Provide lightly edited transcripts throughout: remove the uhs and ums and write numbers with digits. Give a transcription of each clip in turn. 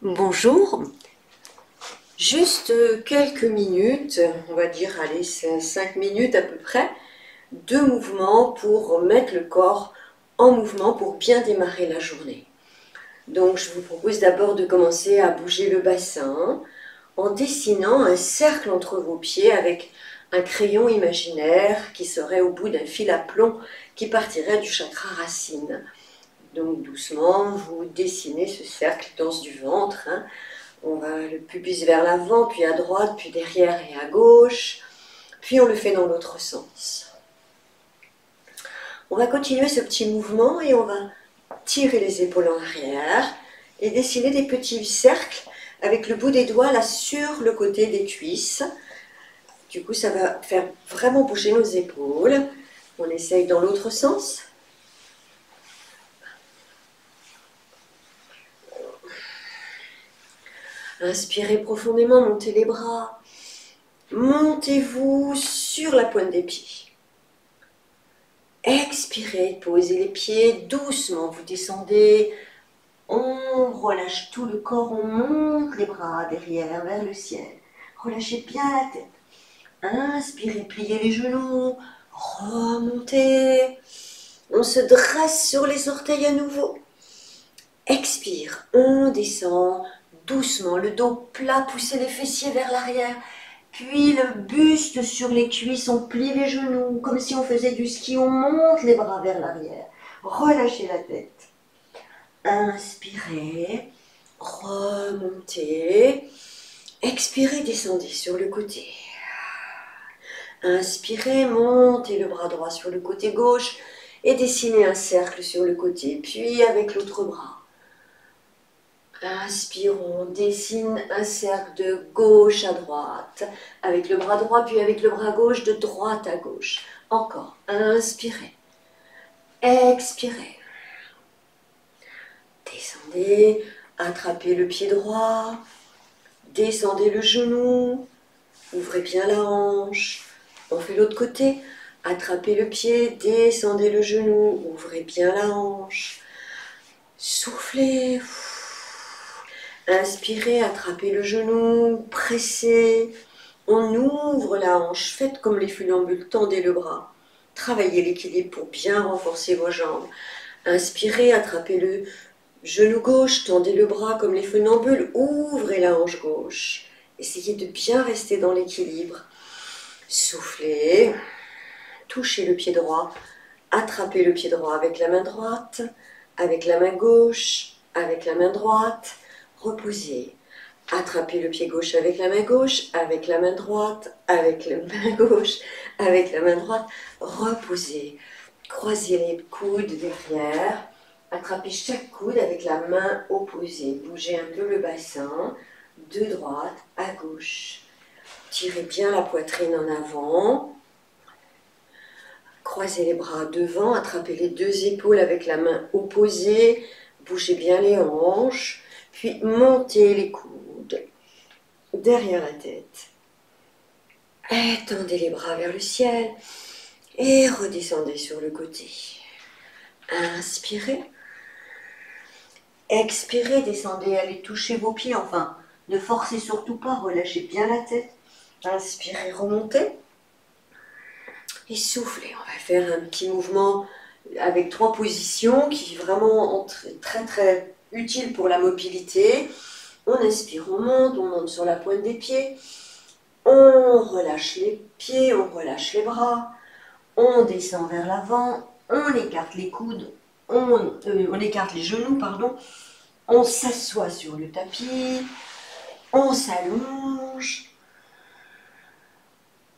Bonjour, juste quelques minutes, on va dire allez 5 minutes à peu près, de mouvement pour mettre le corps en mouvement pour bien démarrer la journée. Donc je vous propose d'abord de commencer à bouger le bassin en dessinant un cercle entre vos pieds avec un crayon imaginaire qui serait au bout d'un fil à plomb qui partirait du chakra racine. Donc doucement, vous dessinez ce cercle, danse du ventre. On va le pubis vers l'avant, puis à droite, puis derrière et à gauche. Puis on le fait dans l'autre sens. On va continuer ce petit mouvement et on va tirer les épaules en arrière et dessiner des petits cercles avec le bout des doigts là sur le côté des cuisses. Du coup, ça va faire vraiment bouger nos épaules. On essaye dans l'autre sens. Inspirez profondément, montez les bras, montez-vous sur la pointe des pieds. Expirez, posez les pieds doucement, vous descendez, on relâche tout le corps, on monte les bras derrière vers le ciel. Relâchez bien la tête, inspirez, pliez les genoux, remontez, on se dresse sur les orteils à nouveau. Expire, on descend. Doucement, le dos plat, poussez les fessiers vers l'arrière, puis le buste sur les cuisses, on plie les genoux, comme si on faisait du ski, on monte les bras vers l'arrière, relâchez la tête, inspirez, remontez, expirez, descendez sur le côté, inspirez, montez le bras droit sur le côté gauche, et dessinez un cercle sur le côté, puis avec l'autre bras. Inspirons, dessine un cercle de gauche à droite, avec le bras droit, puis avec le bras gauche, de droite à gauche. Encore, inspirez, expirez. Descendez, attrapez le pied droit, descendez le genou, ouvrez bien la hanche. On fait l'autre côté, attrapez le pied, descendez le genou, ouvrez bien la hanche. Soufflez. Inspirez, attrapez le genou, pressez, on ouvre la hanche, faites comme les funambules, tendez le bras, travaillez l'équilibre pour bien renforcer vos jambes. Inspirez, attrapez le genou gauche, tendez le bras comme les funambules, ouvrez la hanche gauche. Essayez de bien rester dans l'équilibre. Soufflez, touchez le pied droit, attrapez le pied droit avec la main droite, avec la main gauche, avec la main droite. Reposez, attrapez le pied gauche avec la main gauche, avec la main droite, avec la main gauche, avec la main droite, reposez, croisez les coudes derrière, attrapez chaque coude avec la main opposée, bougez un peu le bassin, de droite à gauche, tirez bien la poitrine en avant, croisez les bras devant, attrapez les deux épaules avec la main opposée, bougez bien les hanches, puis montez les coudes derrière la tête. Étendez les bras vers le ciel et redescendez sur le côté. Inspirez. Expirez, descendez, allez toucher vos pieds. Enfin, ne forcez surtout pas, relâchez bien la tête. Inspirez, remontez. Et soufflez. On va faire un petit mouvement avec trois positions qui vraiment très très utile pour la mobilité. On inspire, on monte sur la pointe des pieds, on relâche les pieds, on relâche les bras, on descend vers l'avant, on écarte les coudes, on écarte les genoux, pardon, on s'assoit sur le tapis, on s'allonge,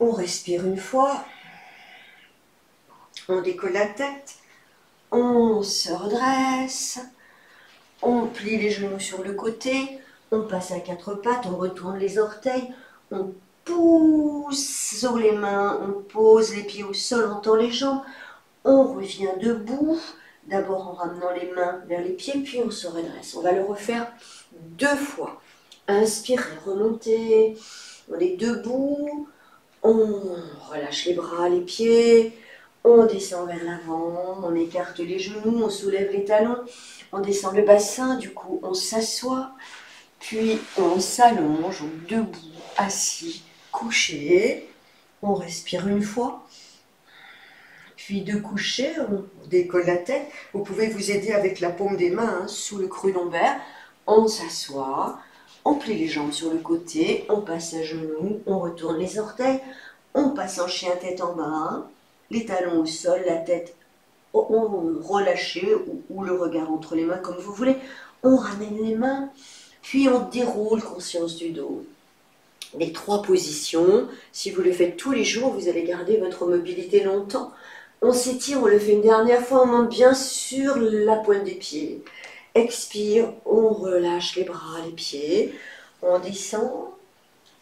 on respire une fois, on décolle la tête, on se redresse, on plie les genoux sur le côté, on passe à quatre pattes, on retourne les orteils, on pousse sur les mains, on pose les pieds au sol, on tend les jambes, on revient debout, d'abord en ramenant les mains vers les pieds, puis on se redresse. On va le refaire deux fois. Inspirez, remontez, on est debout, on relâche les bras, les pieds, on descend vers l'avant, on écarte les genoux, on soulève les talons, on descend le bassin, du coup on s'assoit, Puis on s'allonge, debout, assis, couché. On respire une fois. Puis de coucher, on décolle la tête. Vous pouvez vous aider avec la paume des mains, hein, sous le creux lombaire. On s'assoit, on plie les jambes sur le côté, on passe à genoux, on retourne les orteils, on passe en chien tête en bas, les talons au sol, la tête relâchée ou le regard entre les mains comme vous voulez. On ramène les mains, puis on déroule conscience du dos. Les trois positions, si vous le faites tous les jours, vous allez garder votre mobilité longtemps. On s'étire, on le fait une dernière fois, on monte bien sur la pointe des pieds. Expire, on relâche les bras, les pieds, on descend,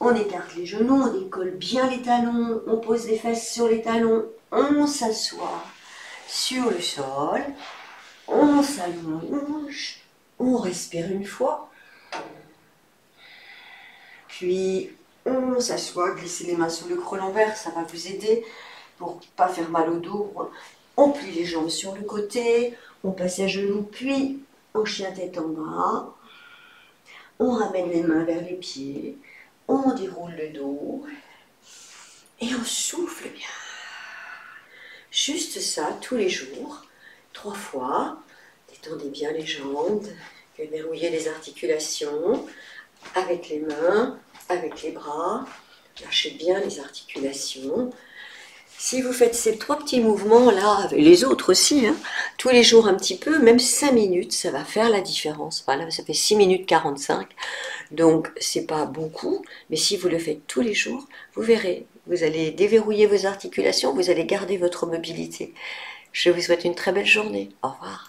on écarte les genoux, on décolle bien les talons, on pose les fesses sur les talons, on s'assoit sur le sol, on s'allonge, on respire une fois, puis on s'assoit, glissez les mains sur le creux lombaire, ça va vous aider pour ne pas faire mal au dos. On plie les jambes sur le côté, on passe à genoux, puis on chien tête en bas, on ramène les mains vers les pieds, on déroule le dos et on souffle bien. Juste ça, tous les jours, 3 fois. Détendez bien les jambes, verrouillez les articulations avec les mains, avec les bras, lâchez bien les articulations. Si vous faites ces 3 petits mouvements-là, les autres aussi, hein, tous les jours un petit peu, même 5 minutes, ça va faire la différence. Voilà, ça fait 6 minutes 45, donc c'est pas beaucoup, mais si vous le faites tous les jours, vous verrez, vous allez déverrouiller vos articulations, vous allez garder votre mobilité. Je vous souhaite une très belle journée. Au revoir.